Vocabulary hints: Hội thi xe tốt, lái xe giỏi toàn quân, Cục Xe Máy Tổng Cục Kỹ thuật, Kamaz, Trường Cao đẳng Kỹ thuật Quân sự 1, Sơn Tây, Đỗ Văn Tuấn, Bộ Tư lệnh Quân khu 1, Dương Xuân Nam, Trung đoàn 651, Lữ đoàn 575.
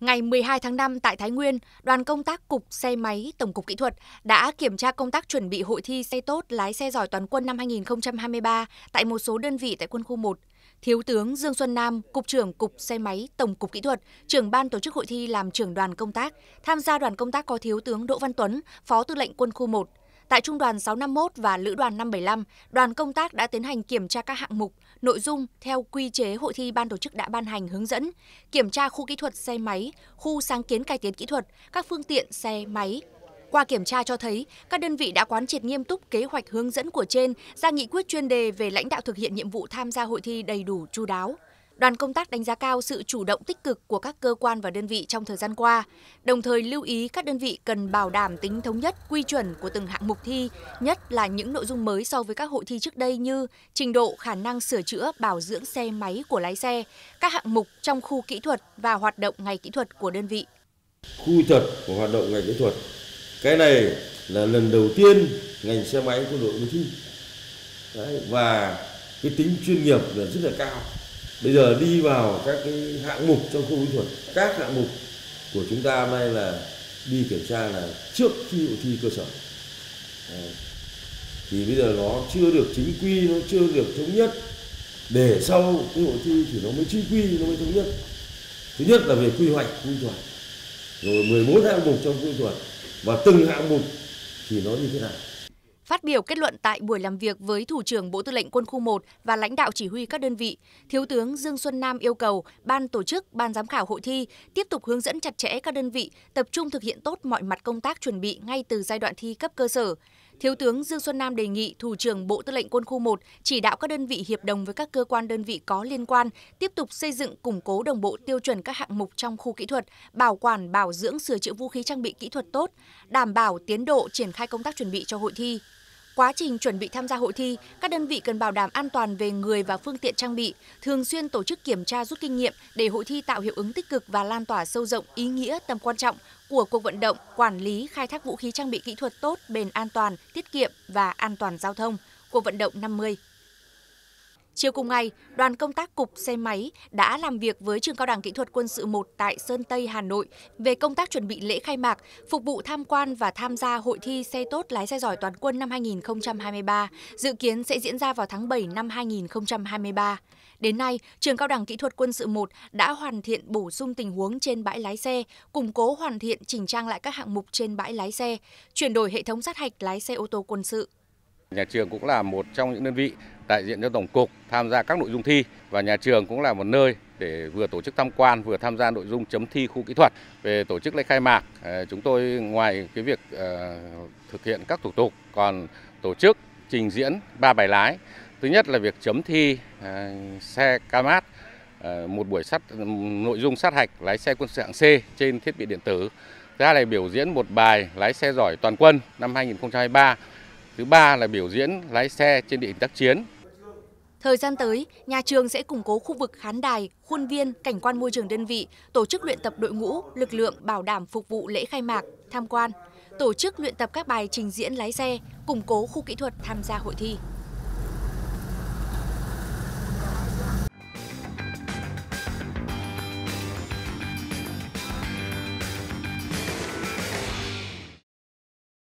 Ngày 12 tháng 5 tại Thái Nguyên, đoàn công tác Cục Xe Máy Tổng cục Kỹ thuật đã kiểm tra công tác chuẩn bị hội thi xe tốt lái xe giỏi toàn quân năm 2023 tại một số đơn vị tại Quân khu 1. Thiếu tướng Dương Xuân Nam, Cục trưởng Cục Xe Máy Tổng cục Kỹ thuật, trưởng ban tổ chức hội thi làm trưởng đoàn công tác. Tham gia đoàn công tác có Thiếu tướng Đỗ Văn Tuấn, Phó Tư lệnh Quân khu 1. Tại Trung đoàn 651 và Lữ đoàn 575, đoàn công tác đã tiến hành kiểm tra các hạng mục, nội dung theo quy chế hội thi ban tổ chức đã ban hành hướng dẫn, kiểm tra khu kỹ thuật xe máy, khu sáng kiến cải tiến kỹ thuật, các phương tiện xe máy. Qua kiểm tra cho thấy, các đơn vị đã quán triệt nghiêm túc kế hoạch hướng dẫn của trên, ra nghị quyết chuyên đề về lãnh đạo thực hiện nhiệm vụ tham gia hội thi đầy đủ chu đáo. Đoàn công tác đánh giá cao sự chủ động tích cực của các cơ quan và đơn vị trong thời gian qua, đồng thời lưu ý các đơn vị cần bảo đảm tính thống nhất, quy chuẩn của từng hạng mục thi, nhất là những nội dung mới so với các hội thi trước đây như trình độ, khả năng sửa chữa, bảo dưỡng xe máy của lái xe, các hạng mục trong khu kỹ thuật và hoạt động ngành kỹ thuật của đơn vị. Khu kỹ thuật của hoạt động ngành kỹ thuật, cái này là lần đầu tiên ngành xe máy của đội thi. Đấy, và cái tính chuyên nghiệp là rất là cao. Bây giờ đi vào các cái hạng mục trong khu kỹ thuật, các hạng mục của chúng ta hôm nay là đi kiểm tra là trước khi hội thi cơ sở. Thì bây giờ nó chưa được chính quy, nó chưa được thống nhất. Để sau cái hội thi thì nó mới chính quy, nó mới thống nhất. Thứ nhất là về quy hoạch khu kỹ thuật, rồi 14 hạng mục trong khu kỹ thuật và từng hạng mục thì nó như thế nào. Phát biểu kết luận tại buổi làm việc với Thủ trưởng Bộ Tư lệnh Quân khu 1 và lãnh đạo chỉ huy các đơn vị, Thiếu tướng Dương Xuân Nam yêu cầu ban tổ chức, ban giám khảo hội thi tiếp tục hướng dẫn chặt chẽ các đơn vị tập trung thực hiện tốt mọi mặt công tác chuẩn bị ngay từ giai đoạn thi cấp cơ sở. Thiếu tướng Dương Xuân Nam đề nghị Thủ trưởng Bộ Tư lệnh Quân khu 1 chỉ đạo các đơn vị hiệp đồng với các cơ quan đơn vị có liên quan tiếp tục xây dựng củng cố đồng bộ tiêu chuẩn các hạng mục trong khu kỹ thuật, bảo quản, bảo dưỡng, sửa chữa vũ khí trang bị kỹ thuật tốt, đảm bảo tiến độ triển khai công tác chuẩn bị cho hội thi. Quá trình chuẩn bị tham gia hội thi, các đơn vị cần bảo đảm an toàn về người và phương tiện trang bị, thường xuyên tổ chức kiểm tra rút kinh nghiệm để hội thi tạo hiệu ứng tích cực và lan tỏa sâu rộng ý nghĩa tầm quan trọng của cuộc vận động, quản lý, khai thác vũ khí trang bị kỹ thuật tốt, bền an toàn, tiết kiệm và an toàn giao thông, cuộc vận động 50. Chiều cùng ngày, đoàn công tác Cục Xe Máy đã làm việc với Trường Cao đẳng Kỹ thuật Quân sự 1 tại Sơn Tây, Hà Nội về công tác chuẩn bị lễ khai mạc, phục vụ tham quan và tham gia hội thi xe tốt lái xe giỏi toàn quân năm 2023, dự kiến sẽ diễn ra vào tháng 7 năm 2023. Đến nay, Trường Cao đẳng Kỹ thuật Quân sự 1 đã hoàn thiện bổ sung tình huống trên bãi lái xe, củng cố hoàn thiện chỉnh trang lại các hạng mục trên bãi lái xe, chuyển đổi hệ thống sát hạch lái xe ô tô quân sự. Nhà trường cũng là một trong những đơn vị đại diện cho Tổng cục tham gia các nội dung thi và nhà trường cũng là một nơi để vừa tổ chức tham quan vừa tham gia nội dung chấm thi khu kỹ thuật. Về tổ chức lễ khai mạc, chúng tôi ngoài cái việc thực hiện các thủ tục còn tổ chức trình diễn 3 bài lái. Thứ nhất là việc chấm thi xe Kamaz, một buổi nội dung sát hạch lái xe quân sự hạng C trên thiết bị điện tử. Thứ hai là biểu diễn một bài lái xe giỏi toàn quân năm 2023. Thứ ba là biểu diễn lái xe trên địa hình tác chiến. Thời gian tới, nhà trường sẽ củng cố khu vực khán đài, khuôn viên, cảnh quan môi trường đơn vị, tổ chức luyện tập đội ngũ, lực lượng bảo đảm phục vụ lễ khai mạc, tham quan, tổ chức luyện tập các bài trình diễn lái xe, củng cố khu kỹ thuật tham gia hội thi.